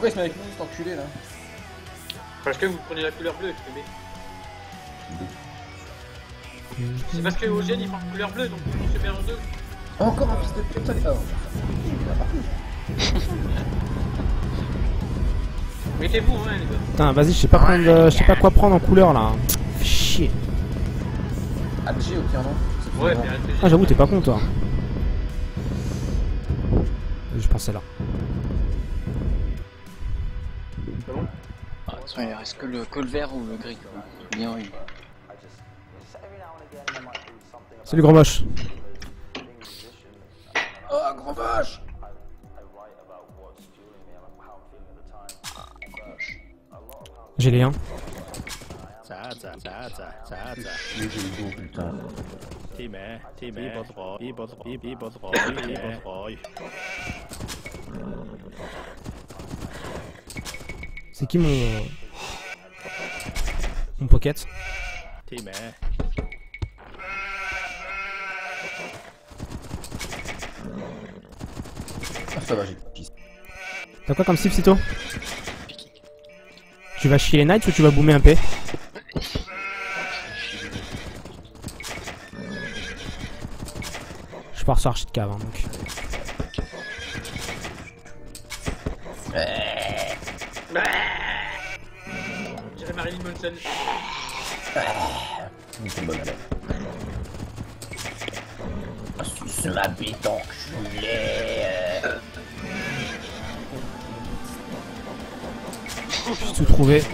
Pourquoi il se met avec nous, cet enculé là? Parce que vous prenez la couleur bleue, je me mets. C'est parce que Eugène il prend la couleur bleue donc on se perd en deux. Encore un fils de putain. Mettez-vous hein les gars. Putain vas-y je sais pas prendre, je sais pas quoi prendre en couleur là. Fais chier. APG au pire non? Ouais mais RPG. Ah j'avoue t'es pas con toi. Je pensais là. C'est bon? Ah, attends, il reste que le vert ou le gris quoi. Bien oui. Salut gros moche. Oh gros moche. J'ai les 1. C'est qui mon pocket? Ah ça va j'ai pisse. T'as quoi comme cible Cito? Tu vas chier les Knights ou tu vas boomer un P? Je pars sur archi de cave hein, donc. J'irai Marilyn Monson. C'est bon. Suce ma bite enculée. J'ai tout trouvé. Hey,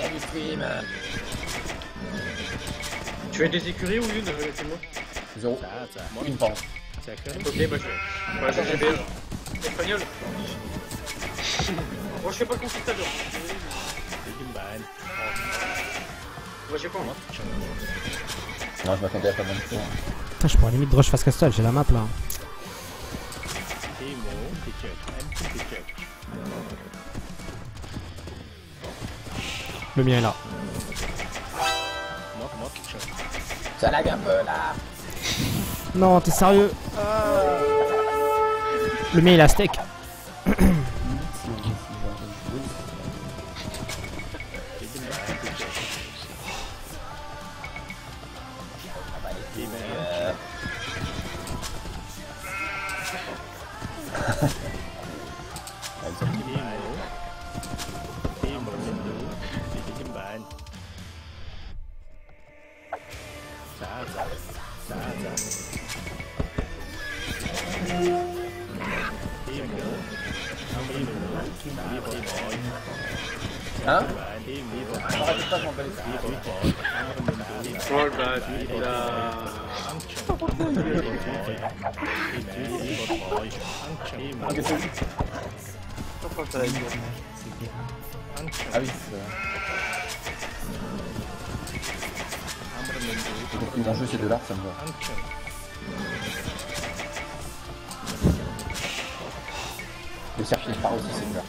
y'a du film. Tu as des écuries ou une? C'est moi. Zéro. Une pente. Ok, bah je vais changer BE. Espagnol. Moi je fais pas consultable. Moi j'ai pas moi. Non, je m'attendais à pas mal de temps. Putain, je pourrais limite rush face castle, j'ai la map là. Le mien est là. Ça lag un peu là. Non, t'es sérieux? Le mien il a steak. Hein? Ah oui, mon jeu c'est de l'art, ça me va. Le cercle il part aussi, c'est dur.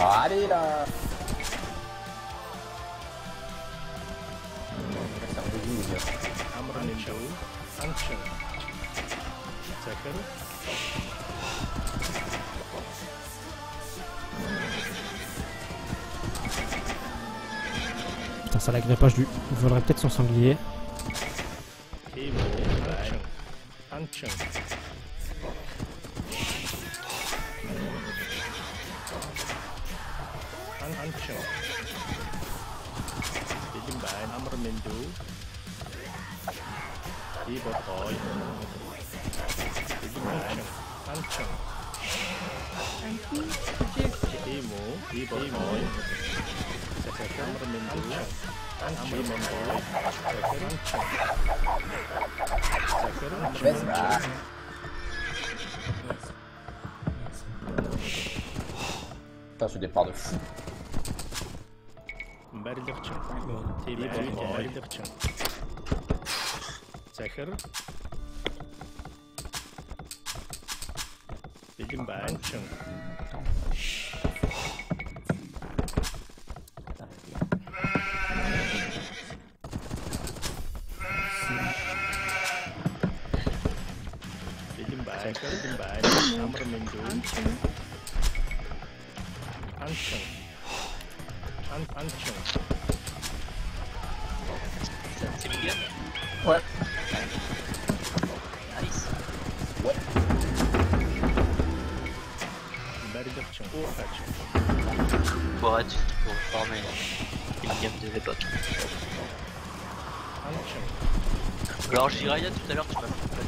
Allez là. Putain ça la grippage du volerait peut-être son sanglier. Putain ce départ de fou. Barder chan, barder chan. Сахар. Печенбанчик. What? Nice. What? What? Pour former une gamme de l'époque. Alors Jiraya tout à l'heure tu m'as fatigué.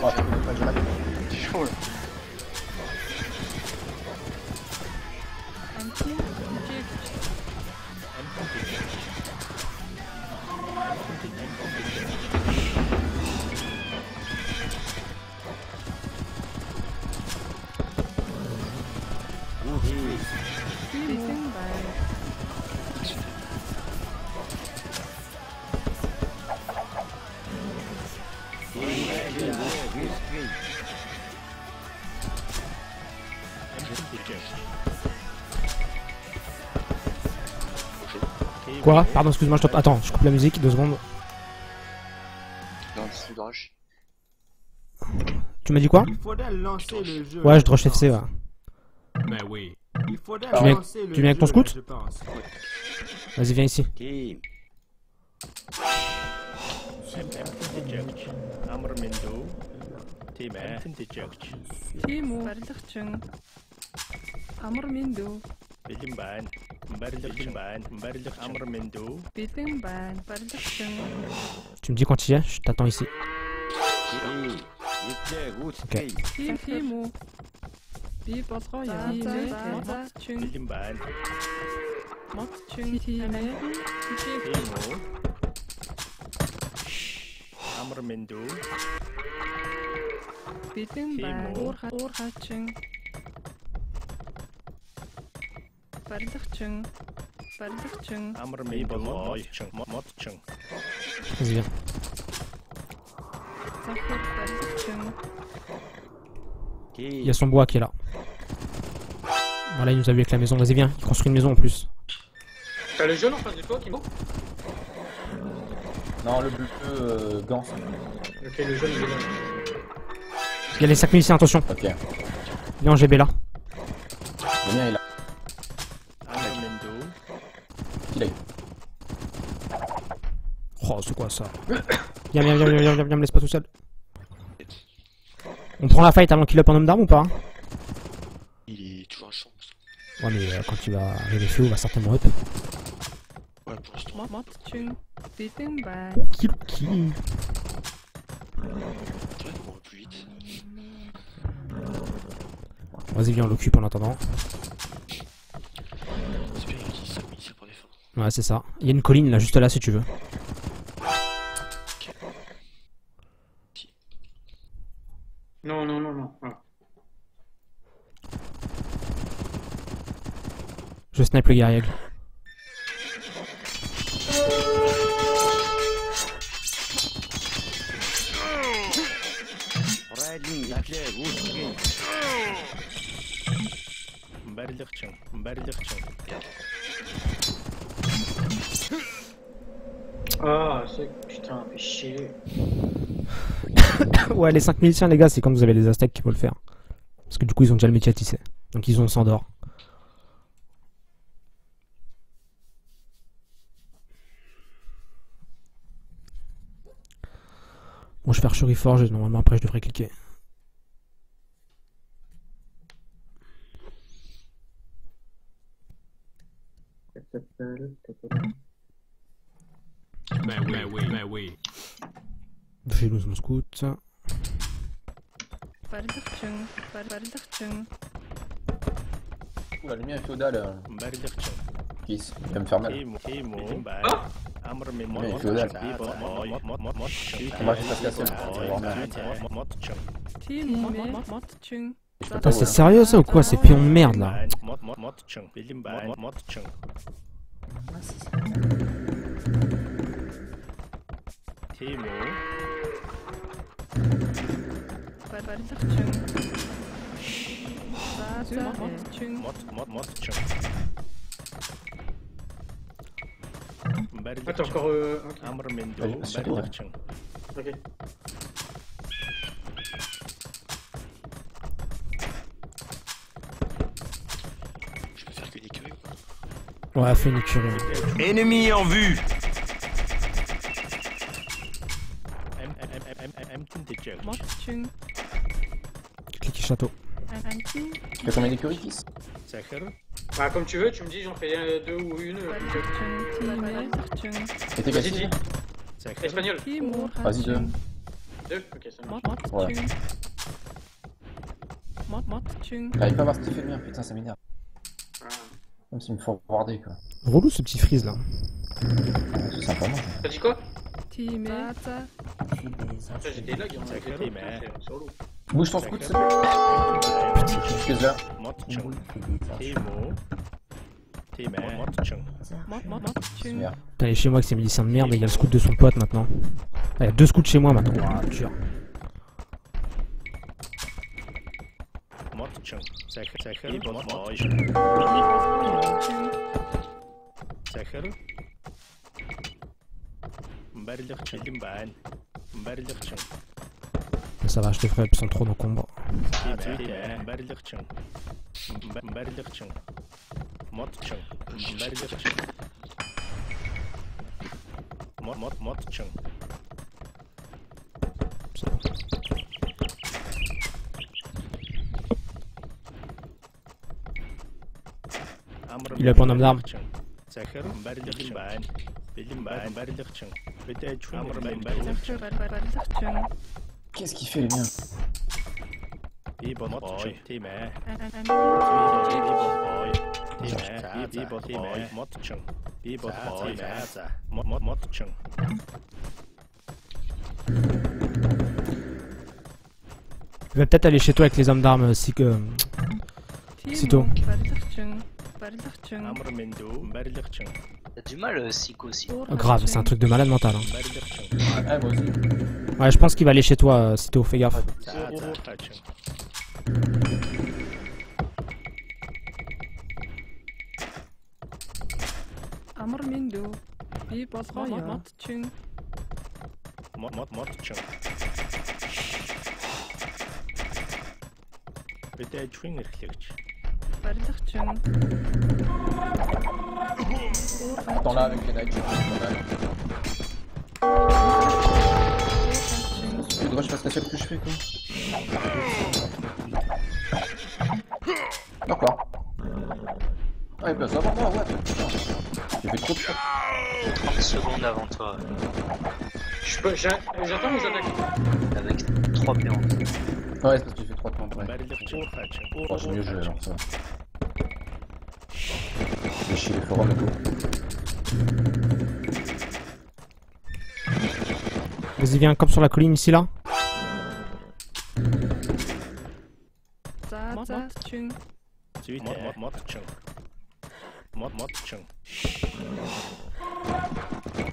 Oh, je peux pas dire la même. C'est chaud là. Quoi ? Pardon, excuse-moi, attends, je coupe la musique, 2 secondes. Tu m'as dit quoi ? Ouais, je droche FC, ouais. Mais oui. Tu viens avec ton scout ? Vas-y, viens ici. Tu me dis quand il y a, je t'attends ici. Ok. Vas-y, viens. Il y a son bois qui est là. Voilà, il nous a vu avec la maison. Vas-y, viens. Il construit une maison en plus. T'as le jaune en face de toi, Kimo? Non, le bleu blanc. Ok, le jaune il est là. Il y a les 5 miliciens, attention. Ok. Viens en GB là. Le mien est là. Oh, c'est quoi ça? Viens, me laisse pas tout seul. On prend la fight avant qu'il up un homme d'arme ou pas? Il est toujours en chance. Ouais, mais quand il va arriver feu, on va certainement up. Ouais, pour l'instant. Kill. Vas-y, viens, on l'occupe en attendant. Ouais, c'est ça. Il y a une colline là, juste là si tu veux. Non. Voilà. Je snipe le guerrier. Ah, putain, mais chier. Ouais, les 5 miliciens, les gars, c'est quand vous avez les Aztèques qu'il faut le faire. Parce que du coup, ils ont déjà le métier à tisser. Donc, ils ont le sang d'or. Bon, je vais faire Shuriforge et normalement, après, je devrais cliquer. Mais oui. Fais nous mon scout. Ouh, la lumière féodale. Kiss, il va me faire mal. Féodale. Moi, je passe la seule. Attends, c'est sérieux ça ou quoi? C'est pion de merde là. Attends, encore okay. Je peux faire que des curés. Ouais, fais une curée. Ennemi en vue. Clique château. T'as combien d'écuries? Bah comme tu veux, tu me dis j'en fais deux ou une. Et t'es cassé qui? Espagnol. Vas-y deux. Deux? Ok, ça marche. Voilà. J'arrive pas à voir ce qu'il fait de bien, putain ça m'énerve. Comme s'il me faut regarder quoi. Relou ce petit freeze là. C'est sympa moi. T'as dit quoi? J'ai des lags, sur l'eau. Bouge ton scout, c'est bon. Qu'est-ce là? Putain, il est chez moi que c'est milicien de merde, mais il y a le scout de son pote maintenant. Il y a deux scouts chez moi maintenant. Ah, dur. Ça va, je te ferai sans trop d'encombre. Il a pas un homme d'armes. Qu'est-ce qu'il fait le mien? Il va peut-être aller chez toi avec les hommes d'armes si que... Sito. T'as du mal Siko aussi. Grave, c'est un truc de malade mental. Hein. Ouais, je pense qu'il va aller chez toi, Sito, fais gaffe. Attends là avec les knights. Tu dois que je fasse la seule que je fais quoi. D'accord. Ah il passe avant toi, ouais. J'ai fait trop de choix. 30 secondes avant toi. J'attends ou j'attaque? Avec 3 pions. Ouais c'est parce que j'ai fait 3 pions. Ouais. Oh, j'ai mieux joué alors ça. Je suis les forums et tout. Vas-y viens, comme sur la colline ici là.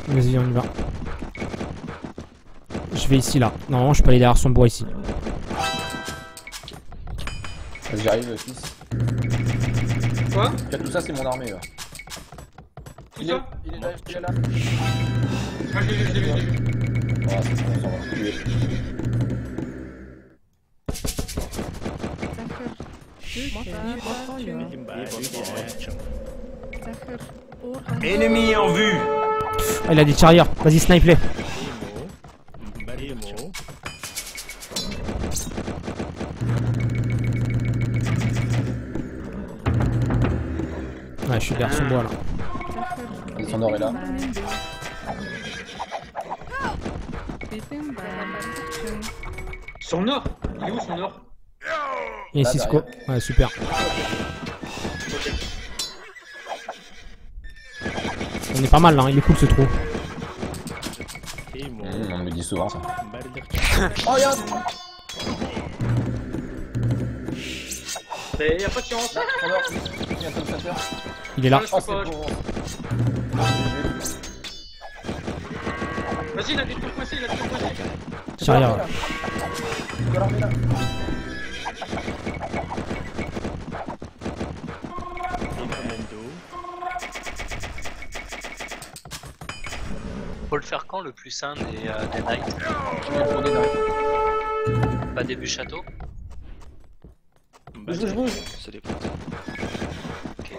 Vas-y on y va. Je vais ici là. Non je peux aller derrière son bois ici. J'arrive le fils. Quoi? Tout ça c'est mon armée là. Il est là, il est là. Ah je l'ai vu. Ah c'est bon, ça va tuer. Ennemi en vue. Ah, il a des charrières, vas-y snipe-les. Ouais, je suis derrière son bois là. Et son or est là. Son or? Il est où son or? Il est Cisco. Ouais, super. On est pas mal là, hein. Il est cool ce trou. On me dit souvent ça. Oh, regarde! Mais y'a pas de science. Il est là. Oh, vas-y, il a des trucs coincés, il a des trucs coincés. Tiens, regarde. Faut le faire quand le plus sain des nights? Pas début château? Bouge. C'est des plantes. Ok.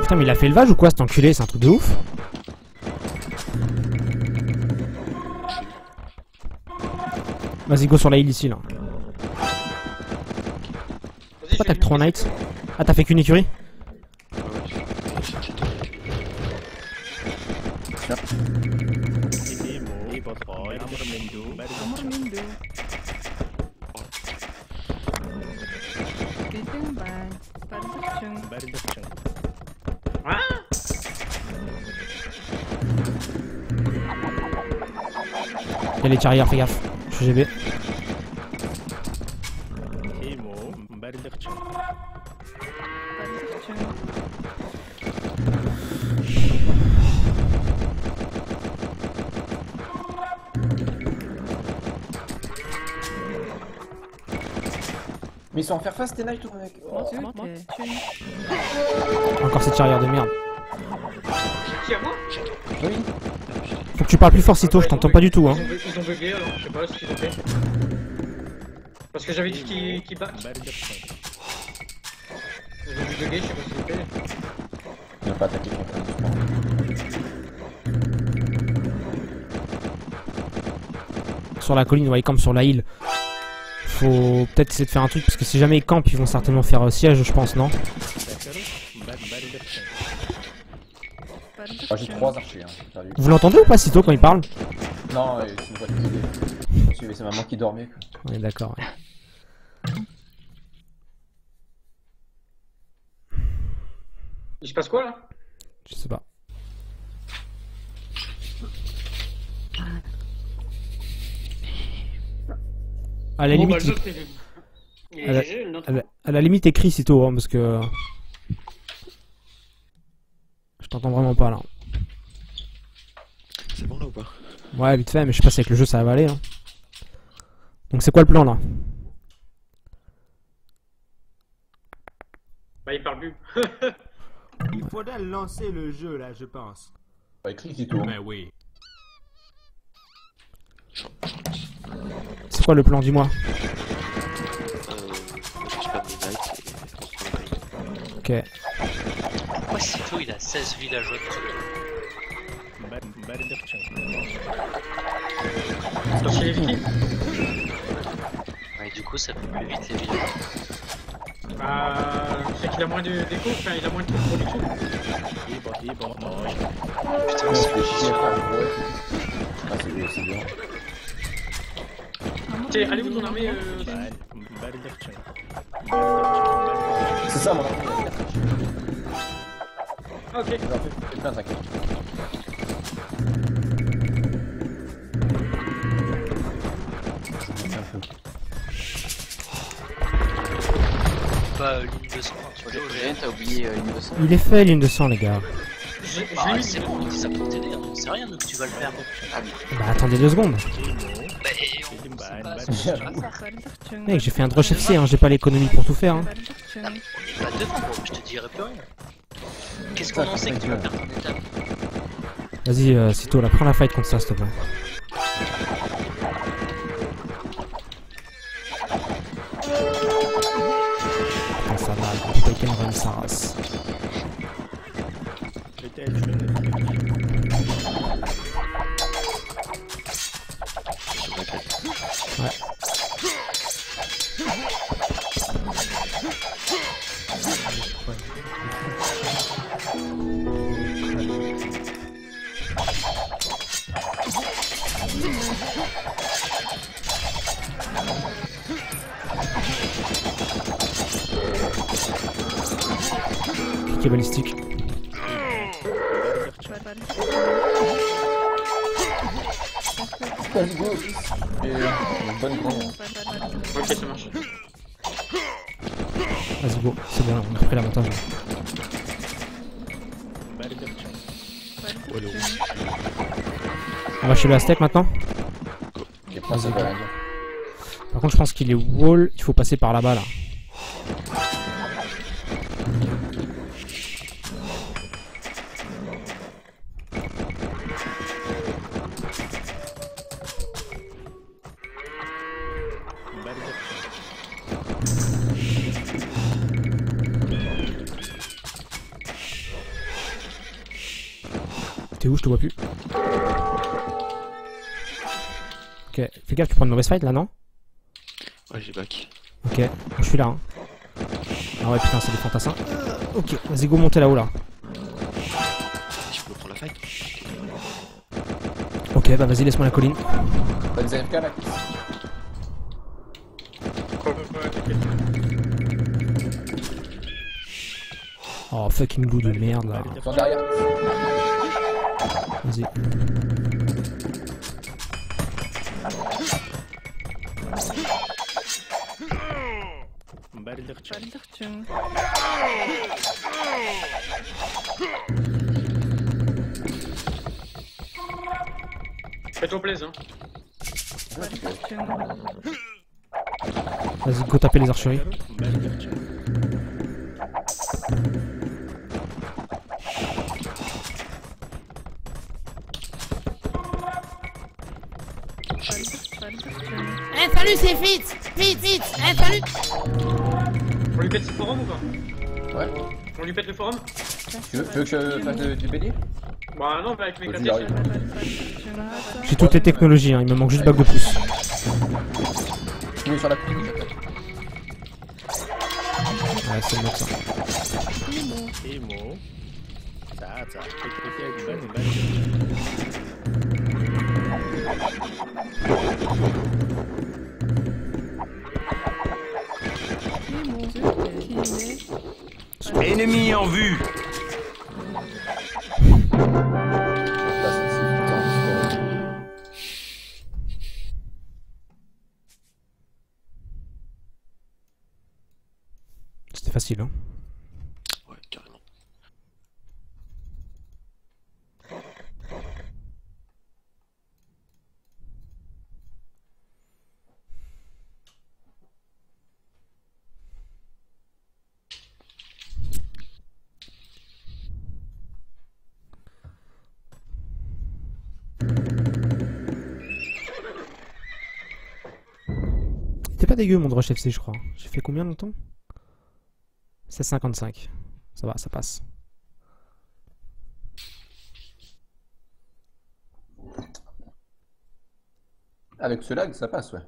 Putain, mais il a fait élevage ou quoi cet enculé? C'est un truc de ouf. Vas-y, go sur la île ici là. Pourquoi t'as que 3 knights? Ah, t'as fait qu'une écurie? Y'a les charrières, fais gaffe. Je suis GB. Mais ils sont en faire face tes nights ou mec? Encore cette charrière de merde. Oui. Faut que tu parles plus fort Cito, je t'entends pas du tout hein. Ils ont bugué alors, je sais pas ce qu'ils ont fait. Parce que j'avais dit qu'ils battent. Ils ont bugué, je sais pas ce qu'ils ont fait. Ils ont pas attaqué quelqu'un. Sur la colline, ouais, ils campent sur la île. Faut peut-être essayer de faire un truc parce que si jamais ils campent, ils vont certainement faire siège, je pense, non? Oh, j'ai 3 archers. Hein. Vous l'entendez ou pas Cito quand il parle? Non, c'est maman qui dormait. On est d'accord. Ouais. Il se passe quoi là? Je sais pas. À la limite. À la limite, écrit Cito, hein, parce que. Je t'entends vraiment pas là. C'est bon là ou pas? Ouais, vite fait, mais je sais pas si avec le jeu ça va aller. Hein. Donc c'est quoi le plan là? Bah il parle plus. Il faudra lancer le jeu là, je pense. Bah écrit Cito. Mais oui. C'est quoi le plan, dis-moi? Ok. Pourquoi Cito il a 16 villageois de trucs? Ouais, du coup ça peut plus vite les villageois. C'est qu'il a moins d'écho, enfin il a moins de production. Putain, c'est juste ah, c'est bien. Tiens, allez où ton armée c'est ça mon armée. Ah ok. C'est plein t'inquiète. Bah ligne 200, tu vois t'as oublié ligne 200. Il est fait ligne 200 les gars. Bah c'est bon, on dit ça pour t'aider, on sait rien donc tu vas le faire. Bah attendez 2 secondes. Mec, j'ai fait un rush FC, hein, j'ai pas l'économie pour tout faire. Hein. Non, mais on est pas devant, gros, je te dirai plus rien. Qu'est-ce qu'on en sait que tu vas faire ton étape? Vas-y, Cito, là, prends la fight contre ça, s'il te plaît. Putain, ça va, putain, il run sa race. Ouais. Piqué balistique. Let's go. Et une bonne grande. Ok, ça marche. Vas-y, go, c'est bien, on a repris l'avantage. On va chez le Aztec maintenant. Vas-y, go. Par contre, je pense qu'il est wall, il faut passer par là-bas là. T'es où? Je te vois plus. Ok, fais gaffe, tu prends une mauvaise fight là, non? Ouais, j'ai back. Ok, je suis là. Hein. Ah ouais, putain, c'est des fantassins. Ok, vas-y, go, monter là-haut là. Je peux prendre la fight. Ok, bah vas-y, laisse-moi la colline. T'as des AFK là? Oh, fucking goût de merde là. Vas-y. Fais-toi plaisir. Vas-y, go taper les archeries. Eh, salut, c'est Fitz! Eh, salut! On lui pète le forum ou pas? Ouais. On lui pète le forum? Tu veux que je fasse du PD? Bah non, mais avec mes cartes. J'ai toutes les technologies, hein, il me manque juste bague de pouce. Sur la coupe. Ouais, c'est le mec ça. Ennemi en vue. C'était facile, hein? Ouais, carrément. C'était pas dégueu mon rush FC, je crois. J'ai fait combien longtemps? C'est 55. Ça va, ça passe. Avec ce lag, ça passe, ouais.